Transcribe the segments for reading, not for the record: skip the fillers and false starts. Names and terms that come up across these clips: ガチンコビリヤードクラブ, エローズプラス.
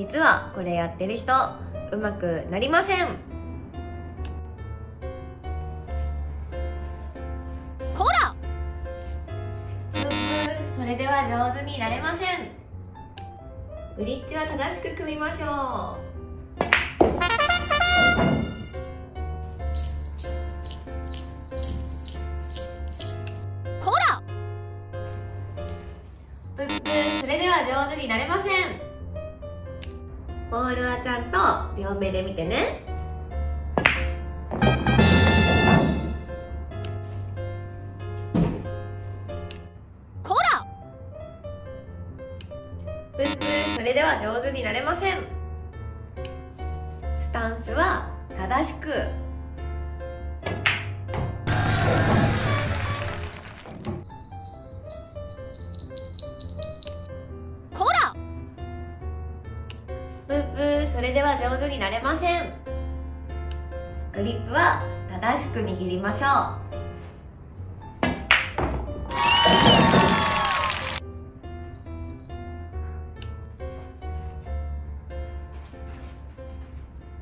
実はこれやってる人うまくなりません。こら！それでは上手になれません。ブリッジは正しく組みましょう。それでは上手になれません。ボールはちゃんと両目で見てね。こら！ブッブー、それでは上手になれません。スタンスは正しく。それでは上手になれません。グリップは正しく握りましょう。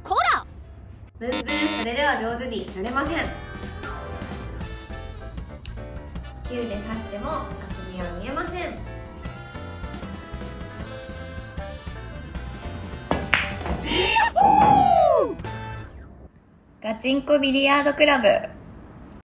こら！ブンブン、それでは上手になれません。9で足しても厚みは見えません。ガチンコビリヤードクラブ。